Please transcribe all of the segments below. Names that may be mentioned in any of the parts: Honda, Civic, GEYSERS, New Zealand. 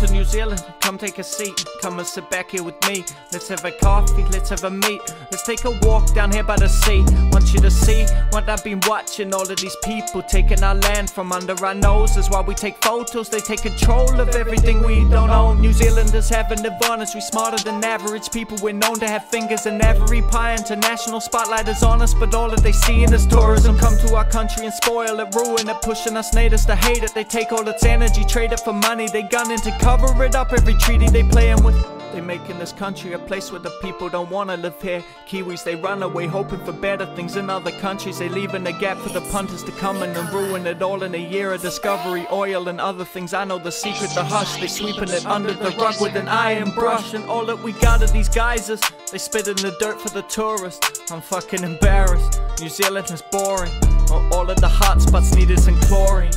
to New Zealand, come take a seat, come and sit back here with me. Let's have a coffee, let's have a meet, let's take a walk down here by the sea. Want you to see what I've been watching, all of these people taking our land from under our noses. While we take photos, they take control of everything we don't own. New Zealanders have an advantage, we smarter than average people. We're known to have fingers in every pie, international spotlight is on us, but all that they see in is tourism. Come to our country and spoil it, ruin it, pushing us natives to hate it. They take all its energy, trade it for money, they gun in to cover it up every treaty they playing with. They making this country a place where the people don't wanna live here. Kiwis, they run away hoping for better things in other countries. They leaving a gap for the punters to come in and ruin it all in a year of discovery, oil and other things. I know the secret, the hush, they sweeping it under the rug with an iron brush. And all that we got are these geysers, they spit in the dirt for the tourists. I'm fucking embarrassed, New Zealand is boring. All of the hot spots needed some chlorine.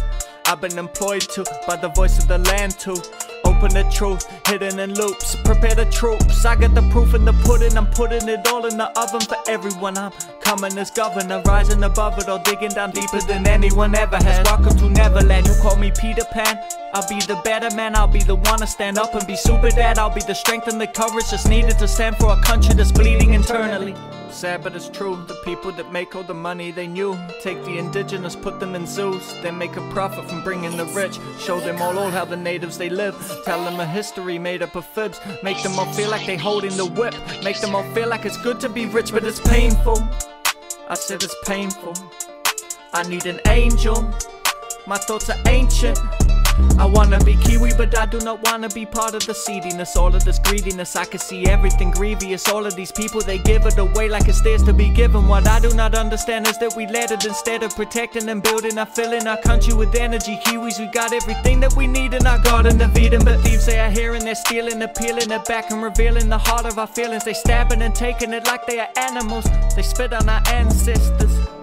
I've been employed to, by the voice of the land to open the truth, hidden in loops, prepare the troops. I got the proof in the pudding, I'm putting it all in the oven for everyone. I'm coming as governor, rising above it all, digging down deeper than anyone ever has. Welcome to Neverland, you call me Peter Pan. I'll be the better man, I'll be the one to stand up and be super dad. I'll be the strength and the courage that's needed to stand for a country that's bleeding internally. Sad but it's true, the people that make all the money they knew, take the indigenous, put them in zoos, then make a profit from bringing the rich, show them all how the natives they live, tell them a history made up of fibs, make them all feel like they holding the whip, make them all feel like it's good to be rich but it's painful. I said it's painful, I need an angel, my thoughts are ancient. I wanna be Kiwi, but I do not wanna be part of the seediness, all of this greediness. I can see everything grievous, all of these people, they give it away like it's theirs to be given. What I do not understand is that we let it instead of protecting and building. I fill in our country with energy, Kiwis, we got everything that we need in our garden of Eden. But thieves, they are here and they're stealing, they're peeling it back and revealing the heart of our feelings. They stabbing and taking it like they are animals, they spit on our ancestors.